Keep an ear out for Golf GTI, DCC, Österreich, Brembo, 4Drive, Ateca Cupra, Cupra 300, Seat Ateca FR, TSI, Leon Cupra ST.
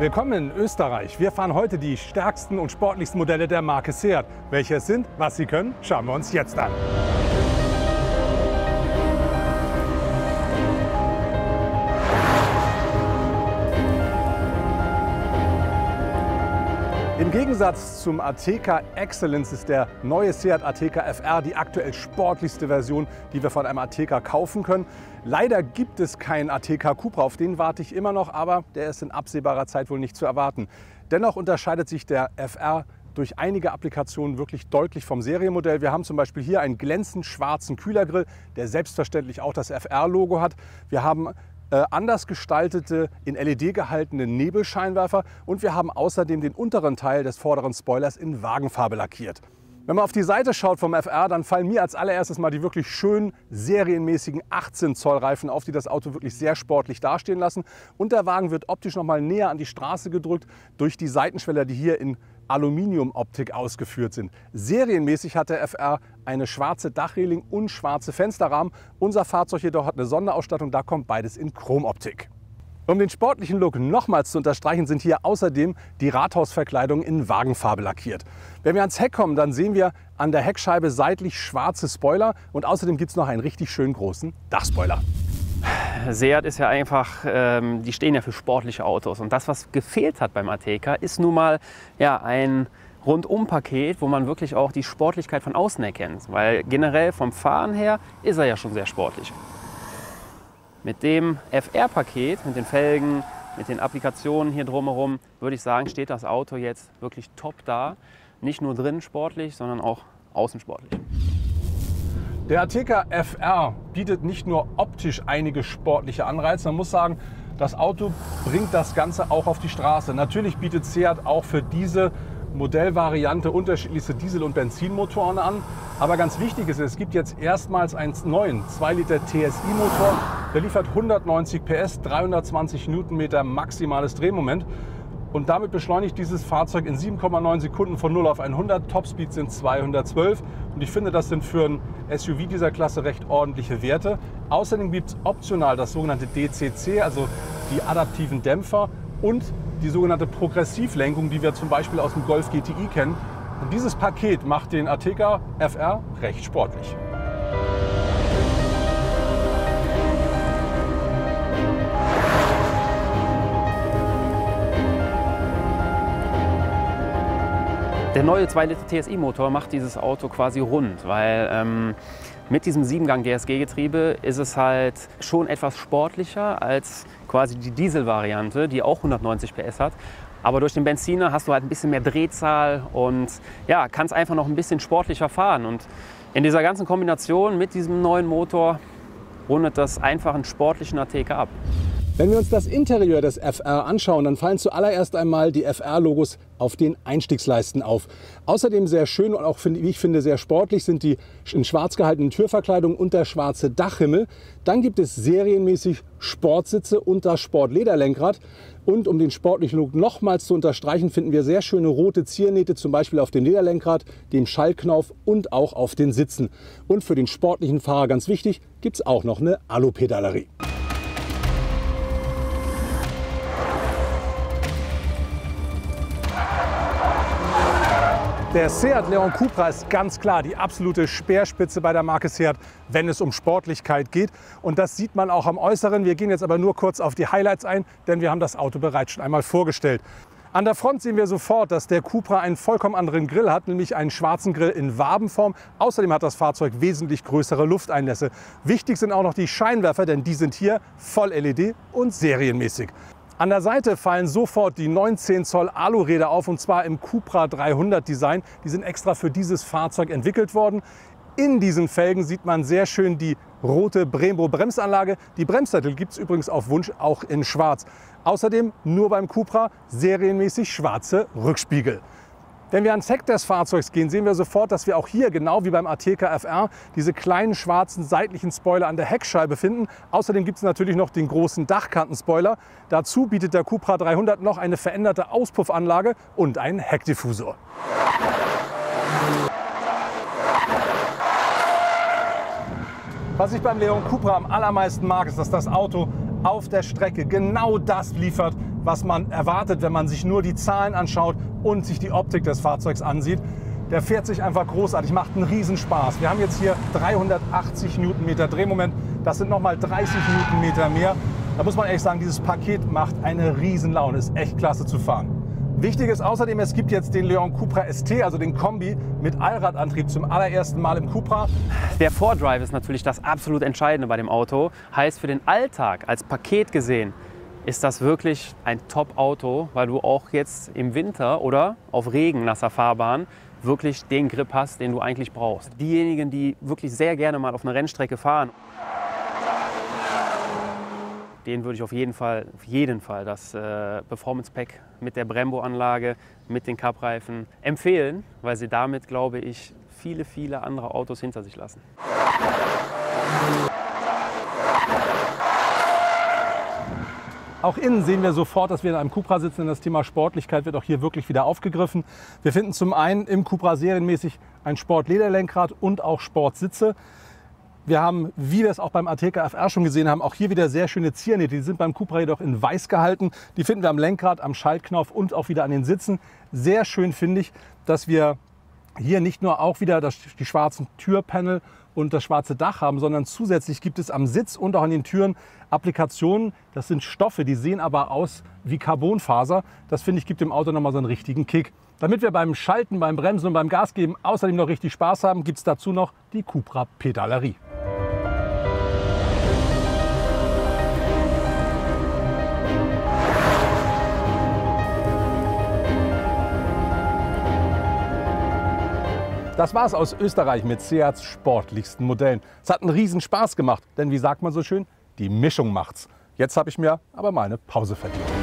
Willkommen in Österreich. Wir fahren heute die stärksten und sportlichsten Modelle der Marke Seat. Welche es sind, was sie können, schauen wir uns jetzt an. Im Gegensatz zum Ateca Excellence ist der neue Seat Ateca FR die aktuell sportlichste Version, die wir von einem Ateca kaufen können. Leider gibt es keinen Ateca Cupra, auf den warte ich immer noch, aber der ist in absehbarer Zeit wohl nicht zu erwarten. Dennoch unterscheidet sich der FR durch einige Applikationen wirklich deutlich vom Serienmodell. Wir haben zum Beispiel hier einen glänzend schwarzen Kühlergrill, der selbstverständlich auch das FR-Logo hat. Wir haben anders gestaltete, in LED gehaltene Nebelscheinwerfer und wir haben außerdem den unteren Teil des vorderen Spoilers in Wagenfarbe lackiert. Wenn man auf die Seite schaut vom FR, dann fallen mir als allererstes mal die wirklich schönen, serienmäßigen 18 Zoll Reifen auf, die das Auto wirklich sehr sportlich dastehen lassen. Und der Wagen wird optisch nochmal näher an die Straße gedrückt durch die Seitenschweller, die hier in Aluminium-Optik ausgeführt sind. Serienmäßig hat der FR eine schwarze Dachreling und schwarze Fensterrahmen. Unser Fahrzeug jedoch hat eine Sonderausstattung, da kommt beides in Chromoptik. Um den sportlichen Look nochmals zu unterstreichen, sind hier außerdem die Rathausverkleidungen in Wagenfarbe lackiert. Wenn wir ans Heck kommen, dann sehen wir an der Heckscheibe seitlich schwarze Spoiler und außerdem gibt es noch einen richtig schönen großen Dachspoiler. Seat ist ja einfach, die stehen ja für sportliche Autos und das, was gefehlt hat beim Ateca, ist nun mal ja, ein Rundum-Paket, wo man wirklich auch die Sportlichkeit von außen erkennt, weil generell vom Fahren her ist er ja schon sehr sportlich. Mit dem FR-Paket, mit den Felgen, mit den Applikationen hier drumherum, würde ich sagen, steht das Auto jetzt wirklich top da, nicht nur drinnen sportlich, sondern auch außen sportlich. Der Ateca FR bietet nicht nur optisch einige sportliche Anreize, man muss sagen, das Auto bringt das Ganze auch auf die Straße. Natürlich bietet Seat auch für diese Modellvariante unterschiedlichste Diesel- und Benzinmotoren an. Aber ganz wichtig ist, es gibt jetzt erstmals einen neuen 2 Liter TSI-Motor. Der liefert 190 PS, 320 Newtonmeter maximales Drehmoment. Und damit beschleunigt dieses Fahrzeug in 7,9 Sekunden von 0 auf 100. Topspeed sind 212. Und ich finde, das sind für ein SUV dieser Klasse recht ordentliche Werte. Außerdem gibt es optional das sogenannte DCC, also die adaptiven Dämpfer und die sogenannte Progressivlenkung, die wir zum Beispiel aus dem Golf GTI kennen. Und dieses Paket macht den Ateca FR recht sportlich. Der neue 2 Liter TSI-Motor macht dieses Auto quasi rund, weil mit diesem 7-Gang-DSG-Getriebe ist es halt schon etwas sportlicher als quasi die Diesel-Variante, die auch 190 PS hat. Aber durch den Benziner hast du halt ein bisschen mehr Drehzahl und ja, kannst einfach noch ein bisschen sportlicher fahren. Und in dieser ganzen Kombination mit diesem neuen Motor rundet das einfach einen sportlichen Ateca ab. Wenn wir uns das Interieur des FR anschauen, dann fallen zuallererst einmal die FR-Logos auf den Einstiegsleisten auf. Außerdem sehr schön und auch, wie ich finde, sehr sportlich sind die in schwarz gehaltenen Türverkleidungen und der schwarze Dachhimmel. Dann gibt es serienmäßig Sportsitze und das Sportlederlenkrad. Und um den sportlichen Look nochmals zu unterstreichen, finden wir sehr schöne rote Ziernähte, zum Beispiel auf dem Lederlenkrad, dem Schallknauf und auch auf den Sitzen. Und für den sportlichen Fahrer ganz wichtig, gibt es auch noch eine Alupedalerie. Der Seat Leon Cupra ist ganz klar die absolute Speerspitze bei der Marke Seat, wenn es um Sportlichkeit geht. Und das sieht man auch am Äußeren. Wir gehen jetzt aber nur kurz auf die Highlights ein, denn wir haben das Auto bereits schon einmal vorgestellt. An der Front sehen wir sofort, dass der Cupra einen vollkommen anderen Grill hat, nämlich einen schwarzen Grill in Wabenform. Außerdem hat das Fahrzeug wesentlich größere Lufteinlässe. Wichtig sind auch noch die Scheinwerfer, denn die sind hier voll LED und serienmäßig. An der Seite fallen sofort die 19 Zoll Aluräder auf und zwar im Cupra 300 Design. Die sind extra für dieses Fahrzeug entwickelt worden. In diesen Felgen sieht man sehr schön die rote Brembo Bremsanlage. Die Bremssättel gibt es übrigens auf Wunsch auch in schwarz. Außerdem nur beim Cupra serienmäßig schwarze Rückspiegel. Wenn wir ans Heck des Fahrzeugs gehen, sehen wir sofort, dass wir auch hier, genau wie beim Ateca FR, diese kleinen schwarzen seitlichen Spoiler an der Heckscheibe finden. Außerdem gibt es natürlich noch den großen Dachkantenspoiler. Dazu bietet der Cupra 300 noch eine veränderte Auspuffanlage und einen Heckdiffusor. Was ich beim Leon Cupra am allermeisten mag, ist, dass das Auto auf der Strecke genau das liefert, was man erwartet, wenn man sich nur die Zahlen anschaut und sich die Optik des Fahrzeugs ansieht. Der fährt sich einfach großartig, macht einen Riesenspaß. Wir haben jetzt hier 380 Newtonmeter Drehmoment, das sind nochmal 30 Newtonmeter mehr. Da muss man ehrlich sagen, dieses Paket macht eine Riesenlaune, ist echt klasse zu fahren. Wichtig ist außerdem, es gibt jetzt den Leon Cupra ST, also den Kombi mit Allradantrieb zum allerersten Mal im Cupra. Der 4Drive ist natürlich das absolut Entscheidende bei dem Auto. Heißt, für den Alltag als Paket gesehen, ist das wirklich ein Top-Auto, weil du auch jetzt im Winter oder auf regennasser Fahrbahn wirklich den Grip hast, den du eigentlich brauchst. Diejenigen, die wirklich sehr gerne mal auf einer Rennstrecke fahren, denen würde ich auf jeden Fall das Performance Pack mit der Brembo-Anlage, mit den Cup-Reifen empfehlen, weil sie damit, glaube ich, viele, viele andere Autos hinter sich lassen. Auch innen sehen wir sofort, dass wir in einem Cupra sitzen, denn das Thema Sportlichkeit wird auch hier wirklich wieder aufgegriffen. Wir finden zum einen im Cupra serienmäßig ein Sportlederlenkrad und auch Sportsitze. Wir haben, wie wir es auch beim Ateca FR schon gesehen haben, auch hier wieder sehr schöne Ziernähte. Die sind beim Cupra jedoch in weiß gehalten. Die finden wir am Lenkrad, am Schaltknopf und auch wieder an den Sitzen. Sehr schön finde ich, dass wir hier nicht nur auch wieder die schwarzen Türpanel und das schwarze Dach haben, sondern zusätzlich gibt es am Sitz und auch an den Türen Applikationen. Das sind Stoffe, die sehen aber aus wie Carbonfaser. Das, finde ich, gibt dem Auto nochmal so einen richtigen Kick. Damit wir beim Schalten, beim Bremsen und beim Gasgeben außerdem noch richtig Spaß haben, gibt es dazu noch die Cupra-Pedalerie. Das war's aus Österreich mit Seats sportlichsten Modellen. Es hat einen riesen Spaß gemacht, denn wie sagt man so schön, die Mischung macht's. Jetzt habe ich mir aber mal eine Pause verdient.